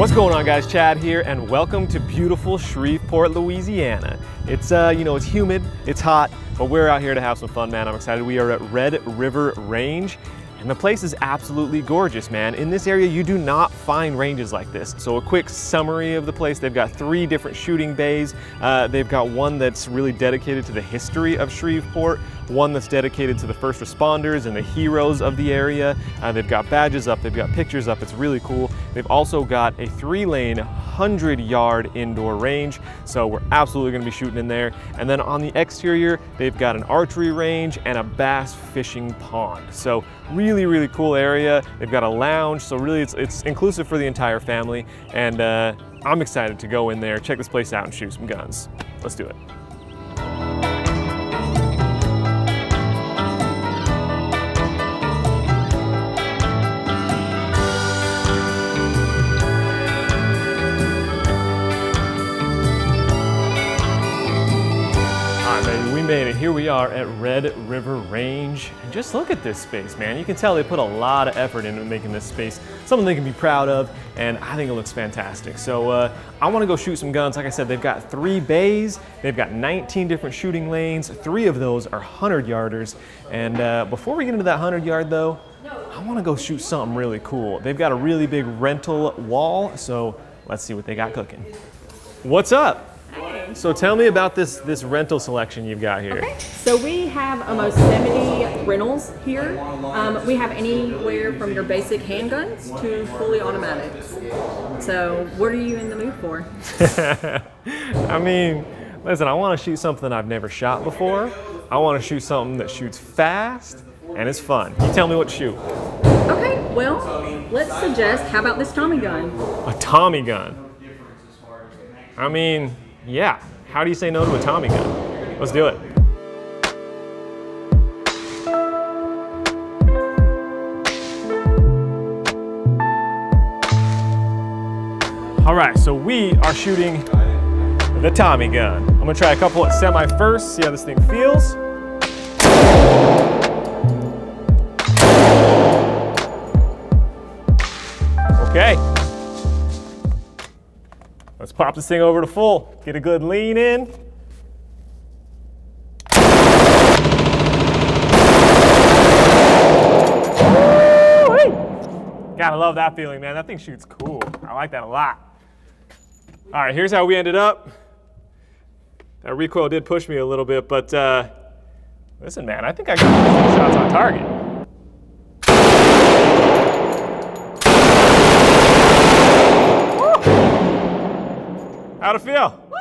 What's going on, guys? Chad here, and welcome to beautiful Shreveport, Louisiana. It's it's humid, it's hot, but we're out here to have some fun, man. I'm excited. We are at Red River Range, and the place is absolutely gorgeous, man. In this area, you do not find ranges like this. So a quick summary of the place: they've got 3 different shooting bays. They've got one that's really dedicated to the history of Shreveport, one that's dedicated to the first responders and the heroes of the area. They've got badges up, they've got pictures up, it's really cool. They've also got a 3-lane, 100-yard indoor range, so we're absolutely gonna be shooting in there. And then on the exterior, they've got an archery range and a bass fishing pond. So really cool area. They've got a lounge, so really it's inclusive for the entire family, and I'm excited to go in there, check this place out, and shoot some guns. Let's do it. Here we are at Red River Range, and just look at this space, man. You can tell they put a lot of effort into making this space something they can be proud of, and I think it looks fantastic. So I want to go shoot some guns. Like I said, they've got 3 bays, they've got 19 different shooting lanes. 3 of those are 100-yarders, and before we get into that 100-yard though, I want to go shoot something really cool. They've got a really big rental wall, so let's see what they got cooking. What's up? So tell me about this rental selection you've got here. Okay. So we have almost 70 rentals here. We have anywhere from your basic handguns to fully automatics. So what are you in the mood for? I mean, listen, I want to shoot something I've never shot before. I want to shoot something that shoots fast and is fun. You tell me what to shoot. Okay, well, let's suggest, how about this Tommy gun? A Tommy gun? I mean, yeah, how do you say no to a Tommy gun? Let's do it. All right, so we are shooting the Tommy gun. I'm gonna try a couple at semi first, see how this thing feels. Okay. Let's pop this thing over to full. Get a good lean in. Woo-wee! Gotta love that feeling, man. That thing shoots cool. I like that a lot. All right, here's how we ended up. That recoil did push me a little bit, but listen, man, I think I got 2 shots on target. How'd it feel? Woo!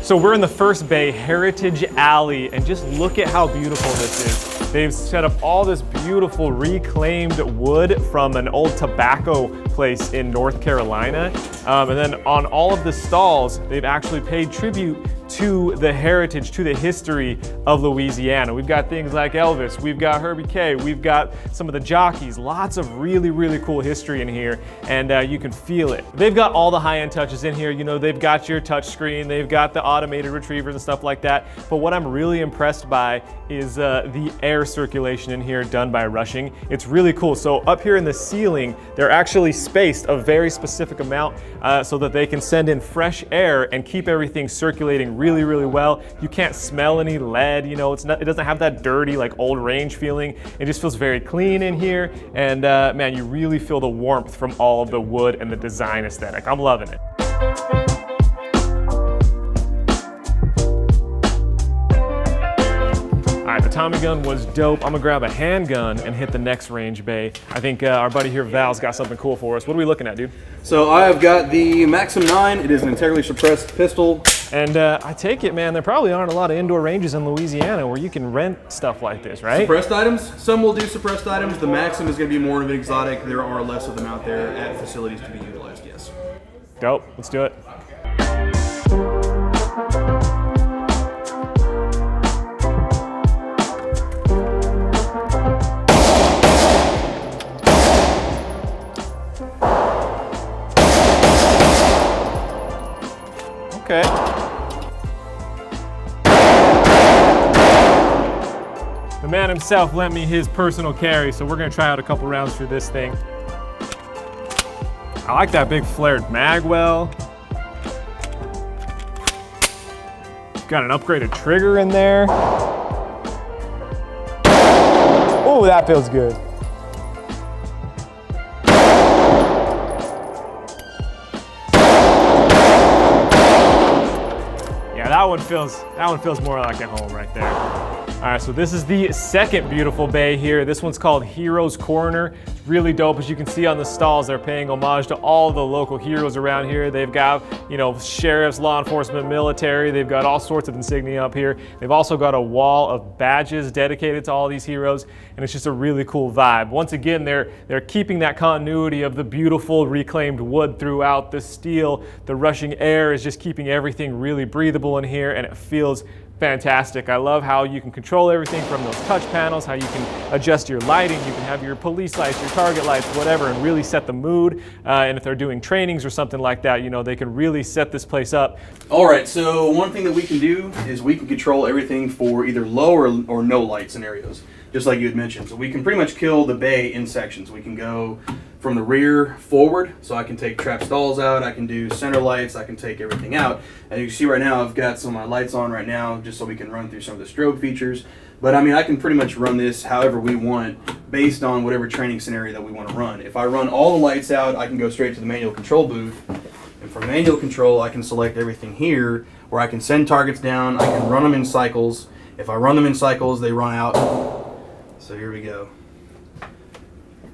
So we're in the first bay, Heritage Alley, and just look at how beautiful this is. They've set up all this beautiful reclaimed wood from an old tobacco place in North Carolina. And then on all of the stalls, they've actually paid tribute to the heritage, to the history of Louisiana. We've got things like Elvis, we've got Herbie K, we've got some of the jockeys, lots of really cool history in here, and you can feel it. They've got all the high-end touches in here. You know, they've got your touch screen, they've got the automated retrievers and stuff like that, but what I'm really impressed by is the air circulation in here done by Rushing. It's really cool. So up here in the ceiling, they're actually spaced a very specific amount so that they can send in fresh air and keep everything circulating really well. You can't smell any lead, you know, it doesn't have that dirty, like, old range feeling. It just feels very clean in here, and man, you really feel the warmth from all of the wood and the design aesthetic. I'm loving it. All right, the Tommy gun was dope. I'm gonna grab a handgun and hit the next range bay. I think our buddy here, Val's, got something cool for us. What are we looking at, dude? So I have got the Maxim 9. It is an integrally suppressed pistol. And I take it, man, there probably aren't a lot of indoor ranges in Louisiana where you can rent stuff like this, right? Suppressed items? Some will do suppressed items. The Maxim is going to be more of an exotic. There are less of them out there at facilities to be utilized, yes. Dope. Let's do it. Okay. The man himself lent me his personal carry, so we're gonna try out a couple rounds through this thing. I like that big flared magwell. Got an upgraded trigger in there. Oh, that feels good. Yeah, that one feels more like at home right there. All right, so this is the second beautiful bay here. This one's called Heroes Corner. It's really dope. As you can see on the stalls, they're paying homage to all the local heroes around here. They've got, you know, sheriffs, law enforcement, military. They've got all sorts of insignia up here. They've also got a wall of badges dedicated to all these heroes, and it's just a really cool vibe. Once again, they're keeping that continuity of the beautiful reclaimed wood throughout the steel. The rushing air is just keeping everything really breathable in here, and it feels fantastic. I love how you can control everything from those touch panels, how you can adjust your lighting, you can have your police lights, your target lights, whatever, and really set the mood. And if they're doing trainings or something like that, you know, they can really set this place up. All right, so one thing that we can do is we can control everything for either low or no light scenarios, just like you had mentioned. So we can pretty much kill the bay in sections. We can go from the rear forward, so I can take trap stalls out, I can do center lights, I can take everything out. And you can see right now, I've got some of my lights on right now, just so we can run through some of the strobe features. But I mean, I can pretty much run this however we want, based on whatever training scenario that we want to run. If I run all the lights out, I can go straight to the manual control booth. And from manual control, I can select everything here, where I can send targets down, I can run them in cycles. If I run them in cycles, they run out. So here we go.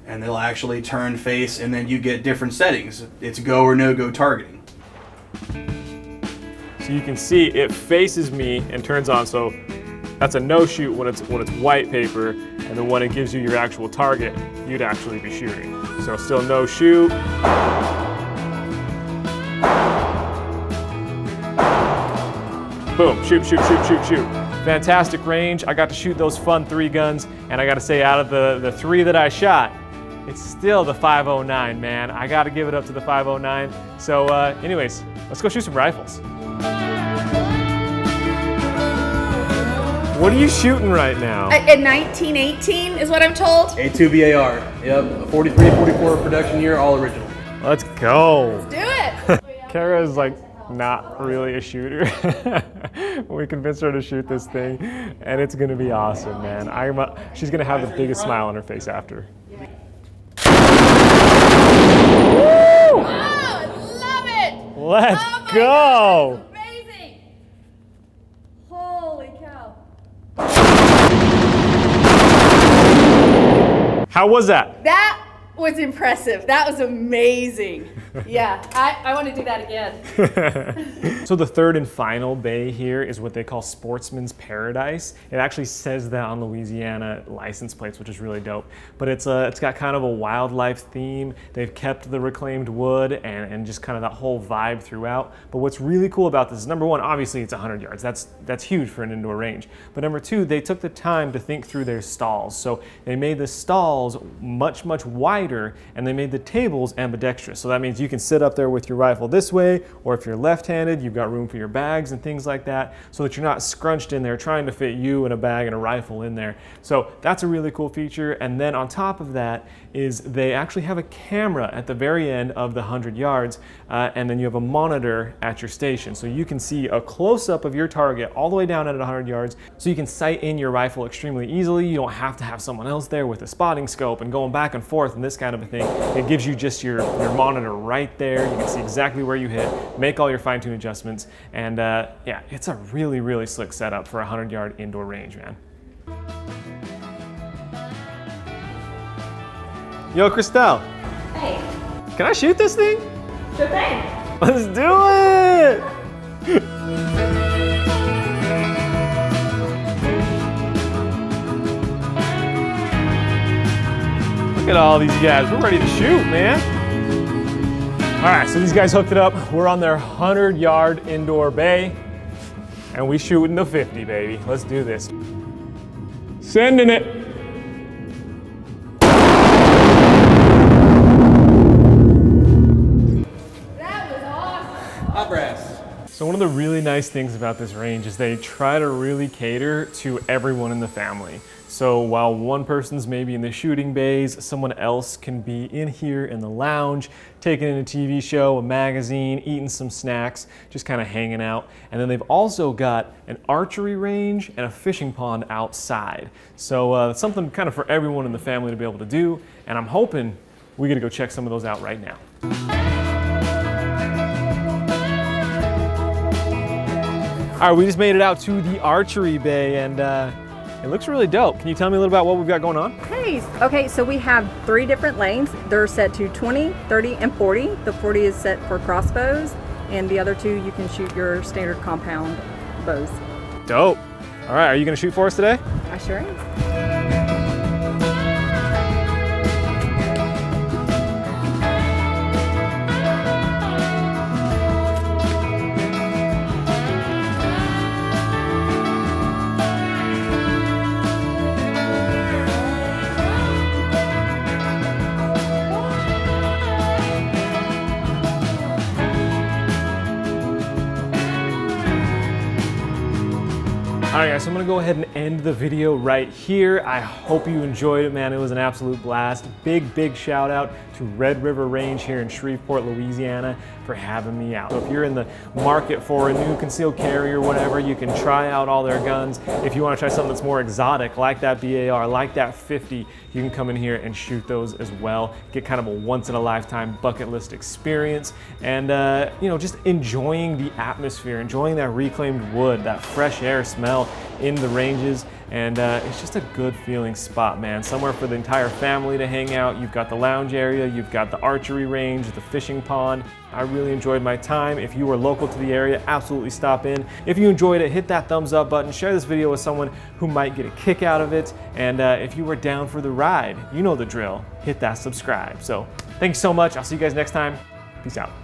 And they'll actually turn face, and then you get different settings. It's go or no go targeting. So you can see it faces me and turns on, so that's a no shoot when it's white paper, and then when it gives you your actual target, you'd actually be shooting. So still no shoot. Boom, shoot, shoot, shoot, shoot, shoot. Fantastic range. I got to shoot those fun 3 guns, and I gotta say, out of the 3 that I shot, it's still the 509, man. I gotta give it up to the 509. So anyways, let's go shoot some rifles. What are you shooting right now? At 1918 is what I'm told. A2BAR, yep. 43, 44 production year, all original. Let's go. Let's do it. Kara's like not really a shooter. We convinced her to shoot this thing, and it's gonna be awesome, man. She's gonna have the biggest smile on her face after. Woo! Oh, I love it! Let's go! God, that's amazing! Holy cow! How was that? That was impressive. That was amazing. Yeah, I want to do that again. So the third and final bay here is what they call Sportsman's Paradise. It actually says that on Louisiana license plates, which is really dope. But it's got kind of a wildlife theme. They've kept the reclaimed wood and just kind of that whole vibe throughout. But what's really cool about this is, number one, obviously it's 100 yards. That's huge for an indoor range. But number two, they took the time to think through their stalls. So they made the stalls much, much wider, and they made the tables ambidextrous. So that means you can sit up there with your rifle this way, or if you're left-handed, you've got room for your bags and things like that, so that you're not scrunched in there trying to fit you and a bag and a rifle in there. So that's a really cool feature. And then on top of that is they actually have a camera at the very end of the 100 yards, and then you have a monitor at your station. So you can see a close-up of your target all the way down at 100 yards, so you can sight in your rifle extremely easily. You don't have to have someone else there with a spotting scope and going back and forth and this kind of a thing. It gives you just your monitor right there. You can see exactly where you hit, make all your fine-tuned adjustments, and yeah, it's a really, really slick setup for a 100-yard indoor range, man. Yo, Christelle. Hey. Can I shoot this thing? Sure thing. Let's do it! Look at all these guys, we're ready to shoot, man. All right, so these guys hooked it up. We're on their 100-yard indoor bay, and we shooting the 50, baby. Let's do this. Sending it. That was awesome. Hot brass. So one of the really nice things about this range is they try to really cater to everyone in the family. So while one person's maybe in the shooting bays, someone else can be in here in the lounge, taking in a TV show, a magazine, eating some snacks, just kind of hanging out. And then they've also got an archery range and a fishing pond outside. So something kind of for everyone in the family to be able to do. And I'm hoping we get to go check some of those out right now. All right, we just made it out to the archery bay, and it looks really dope. Can you tell me a little about what we've got going on? Okay, so we have 3 different lanes. They're set to 20, 30, and 40. The 40 is set for crossbows, and the other 2 you can shoot your standard compound bows. Dope. All right, are you gonna shoot for us today? I sure am. All right, guys, so I'm gonna go ahead and end the video right here. I hope you enjoyed it, man. It was an absolute blast. Big shout out to Red River Range here in Shreveport, Louisiana for having me out. So if you're in the market for a new concealed carry or whatever, you can try out all their guns. If you wanna try something that's more exotic, like that BAR, like that 50, you can come in here and shoot those as well. Get kind of a once in a lifetime bucket list experience. And you know, just enjoying the atmosphere, enjoying that reclaimed wood, that fresh air smell in the ranges, and it's just a good feeling spot, man. Somewhere for the entire family to hang out. You've got the lounge area, you've got the archery range, the fishing pond. I really enjoyed my time. If you are local to the area, absolutely stop in. If you enjoyed it, hit that thumbs up button, share this video with someone who might get a kick out of it, and if you were down for the ride, you know the drill, hit that subscribe. So thanks so much, I'll see you guys next time. Peace out.